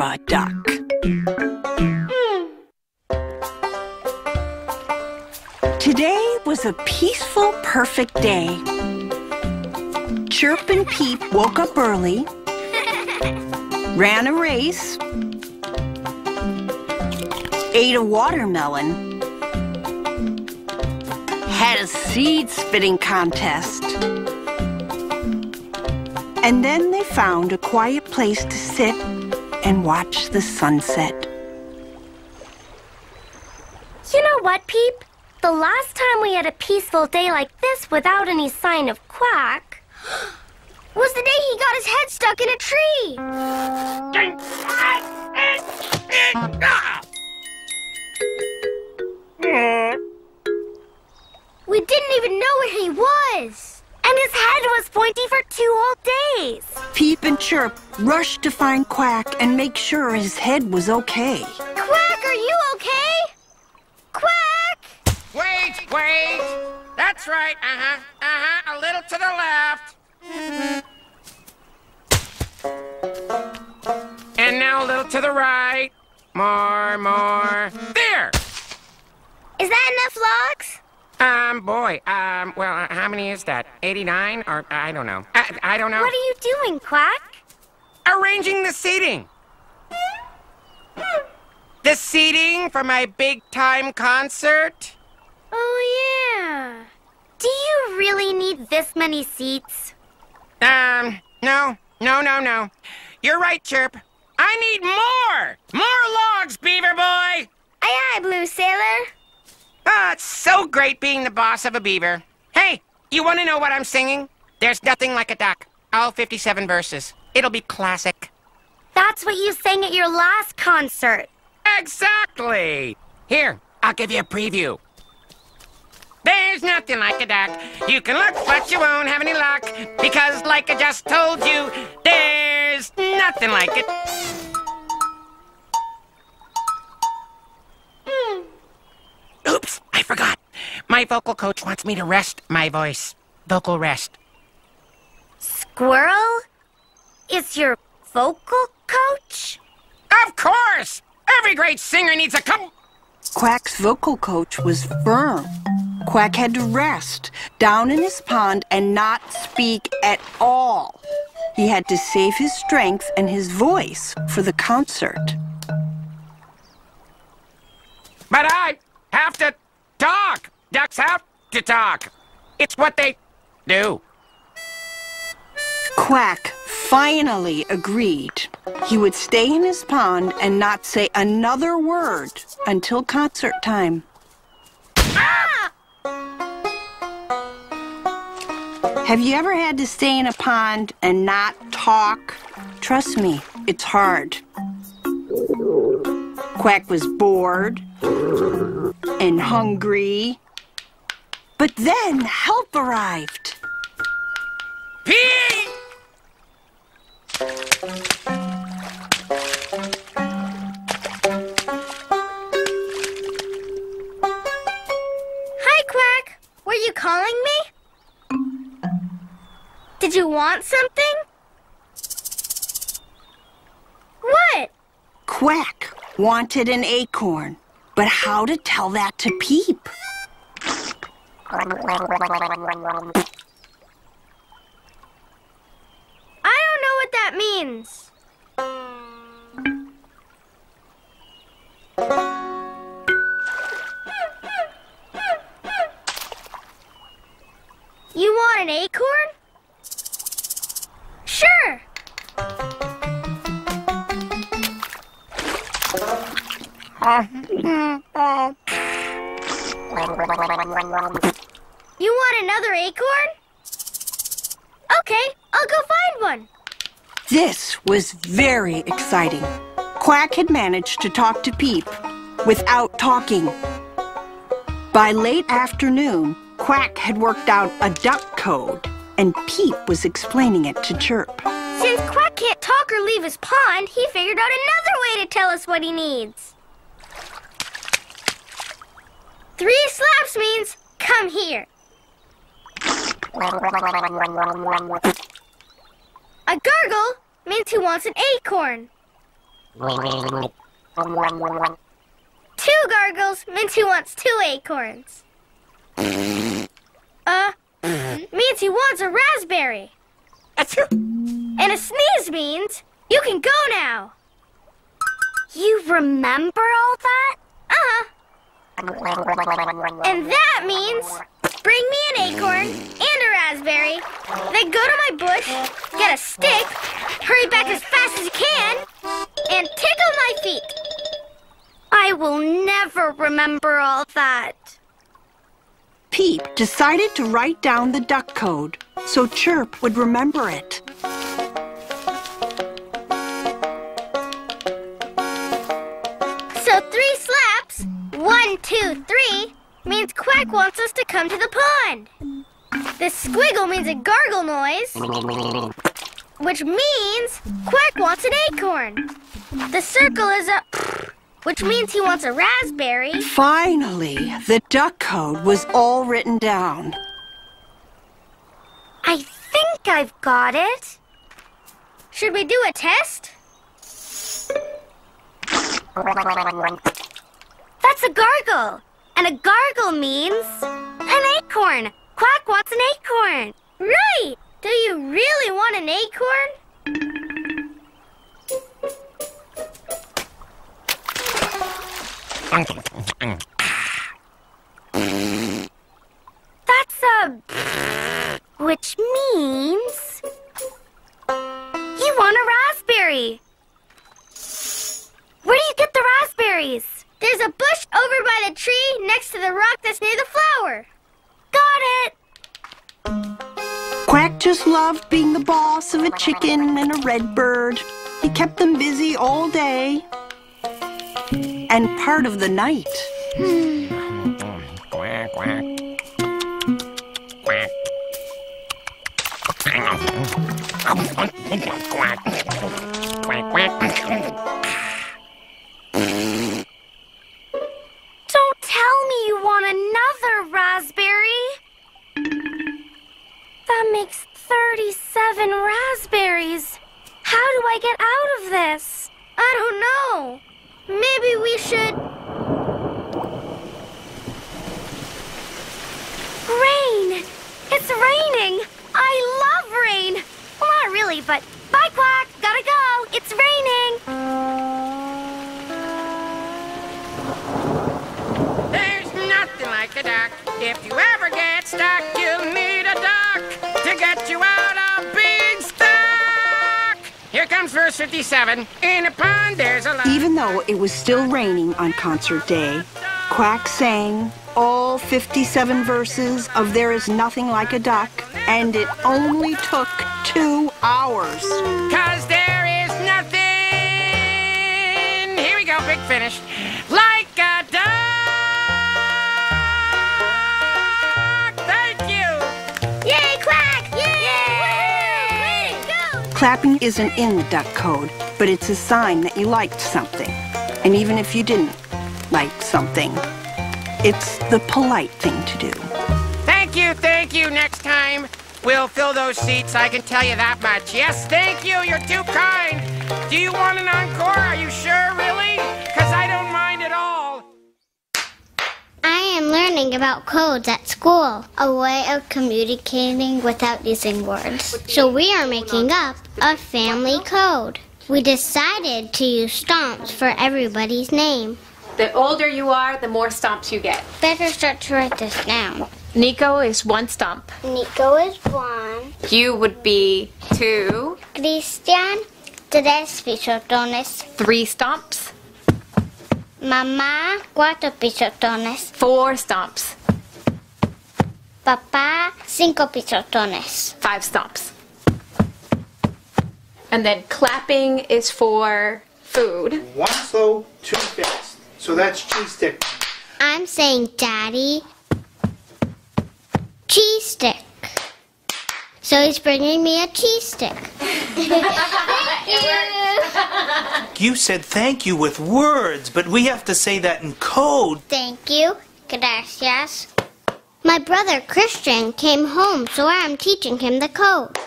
Silver Duck. Today was a peaceful, perfect day. Chirp and Peep woke up early, ran a race, ate a watermelon, had a seed-spitting contest, and then they found a quiet place to sit and watch the sunset. You know what, Peep? The last time we had a peaceful day like this without any sign of Quack was the day he got his head stuck in a tree. We didn't even know where he was. And his head was pointy for 2 whole days. Peep and Chirp rushed to find Quack and make sure his head was okay. Quack, are you okay? Quack! Wait, wait! That's right, a little to the left. And now a little to the right. More. There! Is that enough logs? Well, how many is that? 89? Or, I don't know. I don't know. What are you doing, Quack? Arranging the seating. The seating for my big-time concert. Oh, yeah. Do you really need this many seats? No. You're right, Chirp. I need more! More logs, Beaver Boy! Aye, Blue Sailor. Oh, it's so great being the boss of a beaver. Hey, you want to know what I'm singing? There's Nothing Like a Duck. All 57 verses. It'll be classic. That's what you sang at your last concert. Exactly. Here, I'll give you a preview. There's nothing like a duck. You can look, but you won't have any luck. Because like I just told you, there's nothing like it. Oops, I forgot. My vocal coach wants me to rest my voice. Vocal rest. Squirrel is your vocal coach? Of course! Every great singer needs a coach. Quack's vocal coach was firm. Quack had to rest down in his pond and not speak at all. He had to save his strength and his voice for the concert. But I have to talk. Ducks have to talk. It's what they do. Quack finally agreed. He would stay in his pond and not say another word until concert time. Ah! Have you ever had to stay in a pond and not talk? Trust me, it's hard. Quack was bored and hungry. But then help arrived. Pee! Hi, Quack. Were you calling me? Did you want something? What? Quack wanted an acorn. But how to tell that to Peep? I don't know what that means. You want an acorn? Sure. You want another acorn? Okay, I'll go find one. This was very exciting. Quack had managed to talk to Peep without talking. By late afternoon, Quack had worked out a duck code, and Peep was explaining it to Chirp. Since Quack can't talk or leave his pond, he figured out another way to tell us what he needs. 3 slaps means, come here. A gurgle means he wants an acorn. Two gargles, Minty wants 2 acorns. Minty wants a raspberry. And a sneeze means you can go now. You remember all that? And that means bring me an acorn and a raspberry. Then go to my bush, get a stick, hurry back as fast as you can, and tickle my feet. I will never remember all that. Peep decided to write down the duck code so Chirp would remember it. So 3 slaps, 1, 2, 3, means Quack wants us to come to the pond. The squiggle means a gargle noise, which means Quack wants an acorn. The circle is a which means he wants a raspberry. Finally, the duck code was all written down. I think I've got it. Should we do a test? That's a gargle. And a gargle means an acorn. Quack wants an acorn. Right! Do you really want an acorn? That's a which means you want a raspberry. Where do you get the raspberries? There's a bush over by the tree next to the rock that's near the flower. Got it! Quack just loved being the boss of a chicken and a red bird. He kept them busy all day and part of the night. Quack, quack. Quack. Quack. Quack, quack. Don't tell me you want another raspberry. That makes 37 raspberries. How do I get out of this? I don't know. Maybe we should... Rain! It's raining! I love rain! Well, not really, but bye, Quack! Gotta go! It's raining! Like a duck. If you ever get stuck, you'll need a duck to get you out of being stuck. Here comes verse 57. In a pond, there's a lot. Even though it was still raining on concert day, Quack sang all 57 verses of There Is Nothing Like a Duck, and it only took 2 hours. 'Cause there is nothing. Here we go, big finish. Like a duck. Clapping isn't in the duck code, but it's a sign that you liked something. And even if you didn't like something, it's the polite thing to do. Thank you, thank you. Next time, we'll fill those seats. I can tell you that much. Yes, thank you. You're too kind. Do you want an encore? Are you sure, really? Because I don't mind at all. I am learning about codes at school, a way of communicating without using words. So we are making up a family code. We decided to use stomps for everybody's name. The older you are, the more stomps you get. Better start to write this down. Nico is 1 stomp. Nico is 1. You would be 2. Christian, tres pisotones. 3 stomps. Mamá, 4 pisotones. 4 stomps. Papá, 5 pisotones. 5 stomps. And then clapping is for food. 1 slow, 2 fast. So that's cheese stick. I'm saying, Daddy, cheese stick. So he's bringing me a cheese stick. Thank you. You said thank you with words, but we have to say that in code. Thank you. Gracias. My brother Christian came home, so I'm teaching him the code.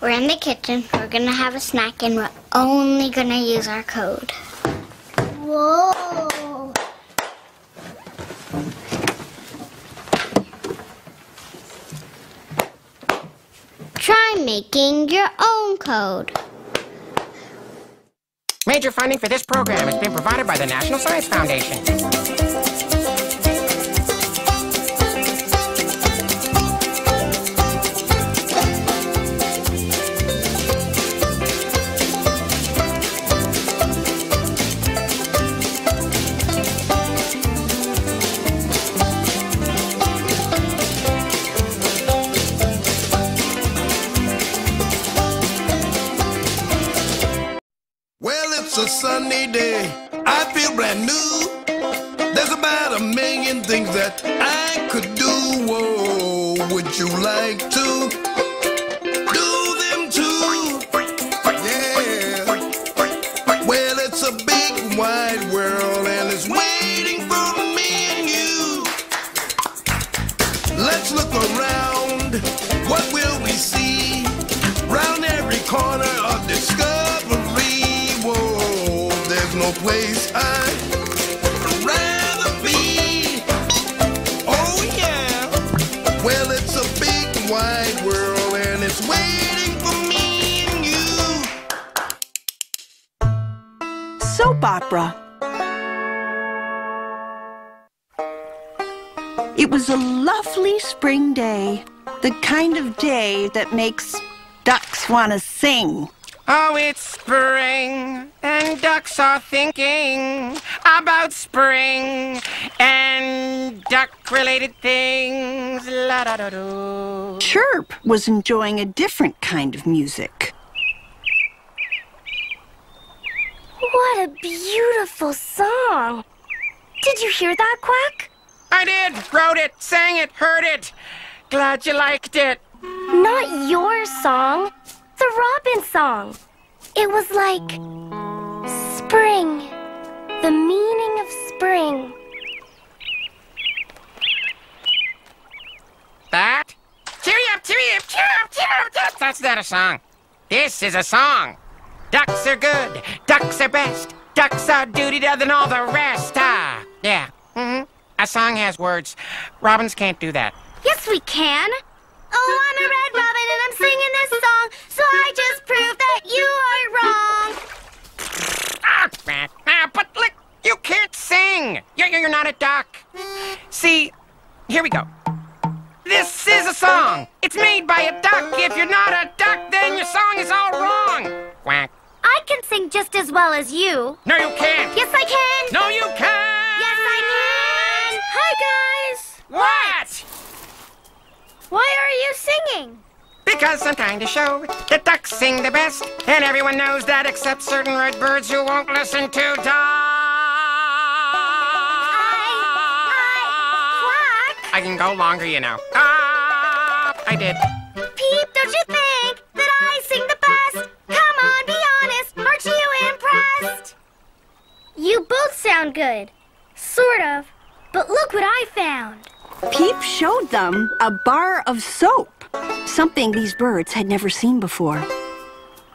We're in the kitchen. We're going to have a snack, and we're only going to use our code. Whoa! Try making your own code. Major funding for this program has been provided by the National Science Foundation. It's a sunny day, I feel brand new. There's about a million things that I could do. Whoa, would you like to do them too? Yeah. Well, it's a big wide world and it's waiting for me and you. Let's look around, what will we see? Round every corner of discovery. Whoa, there's no place I'd rather be. Oh yeah. Well, it's a big wide world and it's waiting for me and you. Soap opera. It was a lovely spring day. The kind of day that makes ducks want to sing. Oh, it's spring, and ducks are thinking about spring and duck-related things. La-da-da-doo. Chirp was enjoying a different kind of music. What a beautiful song. Did you hear that, Quack? I did. Wrote it, sang it, heard it. Glad you liked it. Not your song. The robin song. It was like spring, the meaning of spring. That? Cheery up, cheery up, cheery up, cheery up. That's not a song. This is a song. Ducks are good. Ducks are best. Ducks are dutier than all the rest. Ah, yeah. Mm-hmm. A song has words. Robins can't do that. Yes, we can. Oh, I'm a red robin and I'm singing this song, so I just proved that you are wrong. Ah, but look, you can't sing. You're not a duck. See, here we go. This is a song. It's made by a duck. If you're not a duck, then your song is all wrong. Quack. I can sing just as well as you. No, you can't. Yes, I can. No, you can't. Yes, I can. Hi, guys. What? Why are you singing? Because I'm trying to show that ducks sing the best, and everyone knows that except certain red birds who won't listen to ducks. Quack! I can go longer, you know. I did. Peep, don't you think that I sing the best? Come on, be honest, aren't you impressed? You both sound good. Sort of. But look what I found. Peep showed them a bar of soap, something these birds had never seen before.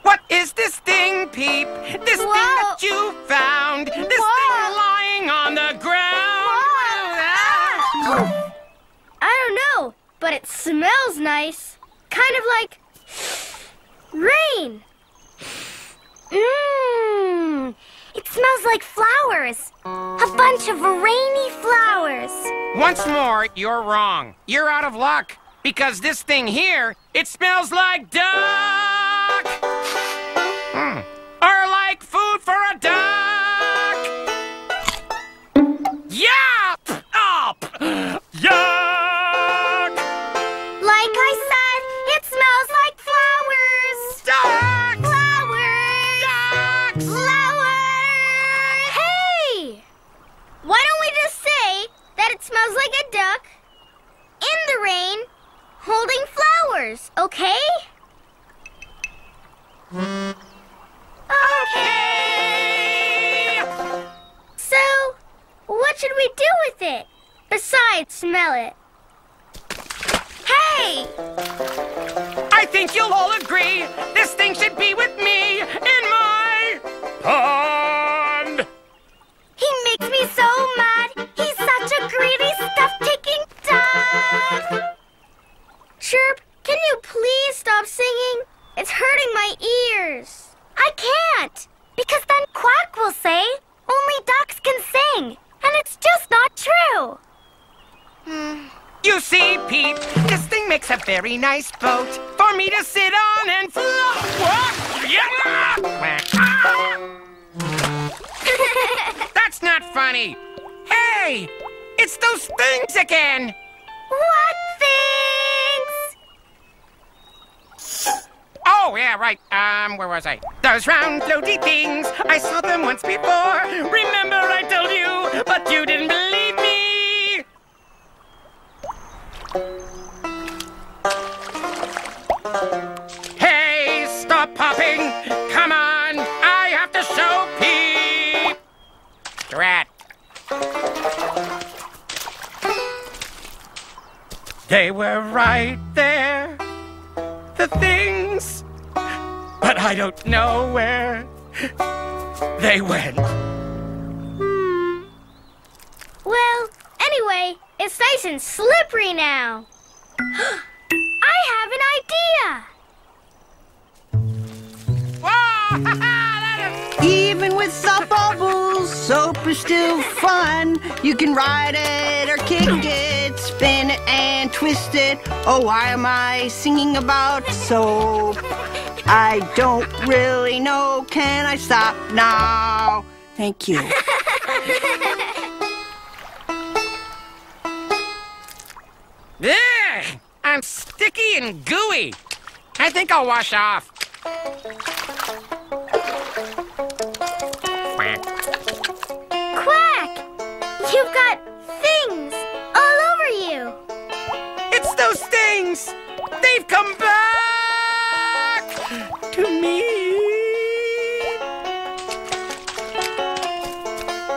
What is this thing, Peep? This Whoa. Thing that you found? This Whoa. Thing lying on the ground? Ah. I don't know, but it smells nice. Kind of like rain. Mmm. It smells like flowers. A bunch of rainy flowers. Once more, you're wrong. You're out of luck. Because this thing here, it smells like duck! Mm. Or like food for a duck! Yup! Up! Yuck! Like I said, it smells like flowers! Ducks! Flowers! Ducks! Flowers! Hey! Why don't we just say that it smells like a duck in the rain holding flowers, okay? Okay! So, what should we do with it besides smell it? Hey! I think you'll all agree this thing should be with me in my pond. He makes me so mad. He's such a greedy, stuff-taking dog. Chirp, can you please stop singing? It's hurting my ears. I can't, because then Quack will say only ducks can sing, and it's just not true. You see, Pete, this thing makes a very nice boat for me to sit on and float. That's not funny. Hey, it's those things again. What things? Oh, yeah, right. Where was I? Those round, floaty things. I saw them once before. Remember I told you, but you didn't believe. Hey, stop popping! Come on, I have to show Pete! Drat. They were right there, the things, but I don't know where they went. Well, anyway, it's nice and slippery now. I have an idea! Whoa! Even with soft bubbles, soap is still fun. You can ride it or kick it, spin it and twist it. Oh, why am I singing about soap? I don't really know. Can I stop now? Thank you. I'm sticky and gooey. I think I'll wash off. Quack. Quack! You've got things all over you. It's those things. They've come back to me.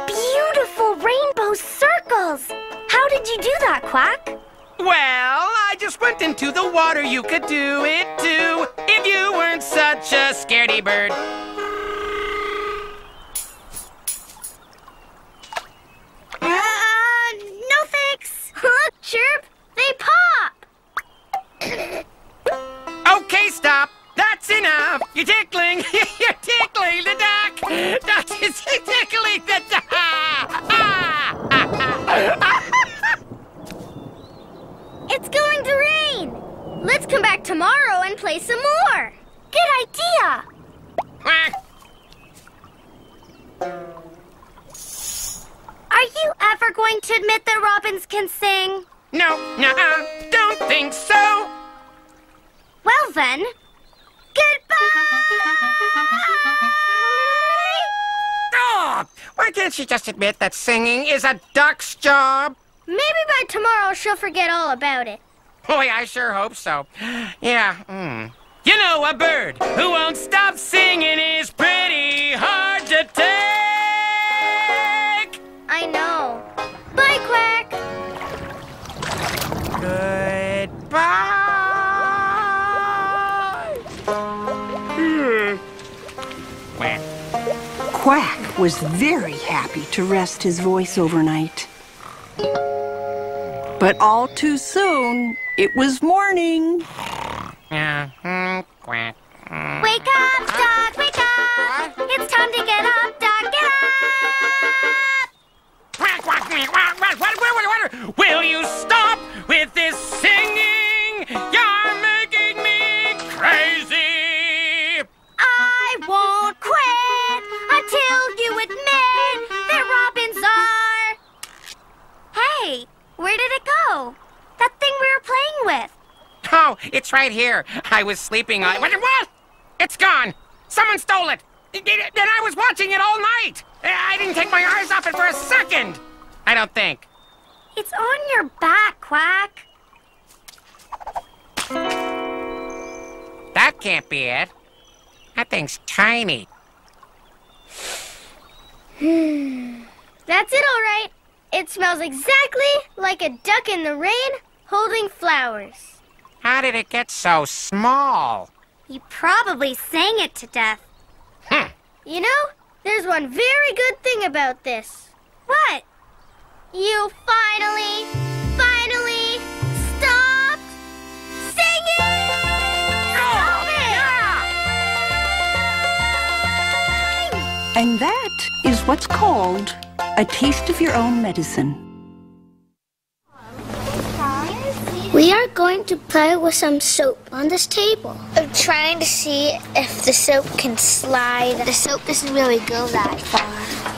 Beautiful rainbow circles. How did you do that, Quack? Well, I just went into the water. You could do it too if you weren't such a scaredy bird. No thanks. Look, Chirp, they pop. Okay, stop. That's enough. You're tickling. You're tickling the duck. That is tickling the duck. It's going to rain! Let's come back tomorrow and play some more! Good idea! Are you ever going to admit that robins can sing? No, nuh-uh, don't think so! Well then, goodbye! Oh, why can't she just admit that singing is a duck's job? Maybe by tomorrow she'll forget all about it. Boy, I sure hope so. Yeah, You know, a bird who won't stop singing is pretty hard to take. I know. Bye, Quack. Goodbye. Quack. Quack was very happy to rest his voice overnight. But all too soon, it was morning. Quack. Wake up, Duck, wake up! It's time to get up, Duck, get up! Quack, quack, quack, quack, quack. Will you stop with this singing? You're making me crazy! I won't quit until you admit that robins are... Hey! Where did it go? That thing we were playing with. Oh, it's right here. I was sleeping on it. What? It's gone. Someone stole it. And I was watching it all night. I didn't take my eyes off it for a second. I don't think. It's on your back, Quack. That can't be it. That thing's tiny. That's it, all right. It smells exactly like a duck in the rain holding flowers. How did it get so small? You probably sang it to death. Huh. You know, there's one very good thing about this. What? You finally stopped singing! Stop it! Yeah. And that is what's called a taste of your own medicine. We are going to play with some soap on this table. I'm trying to see if the soap can slide. The soap doesn't really go that far.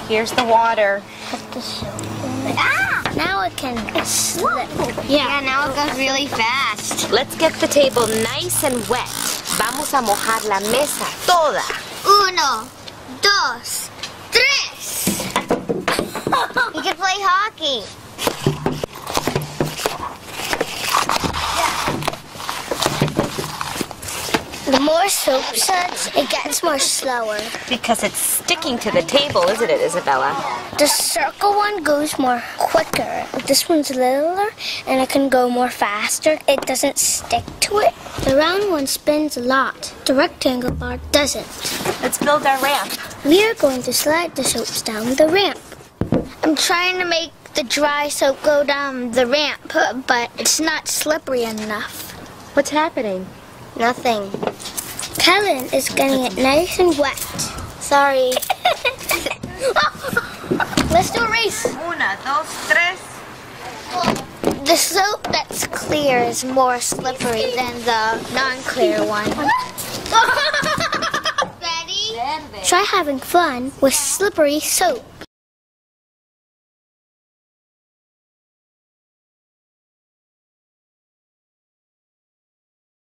Here's the water. Put the soap in it. Ah! Now it can slip. Yeah, now it goes really fast. Let's get the table nice and wet. Vamos a mojar la mesa toda. 1, 2, 3. You can play hockey. The more soap suds, it gets more slower. Because it's sticking to the table, isn't it, Isabella? The circle one goes more quicker. This one's littler, and it can go more faster. It doesn't stick to it. The round one spins a lot. The rectangle bar doesn't. Let's build our ramp. We are going to slide the soaps down the ramp. I'm trying to make the dry soap go down the ramp, but it's not slippery enough. What's happening? Nothing. Helen is getting it nice and wet. Sorry. Let's do a race. 1, 2, 3. The soap that's clear is more slippery than the non-clear one. Ready? Try having fun with slippery soap.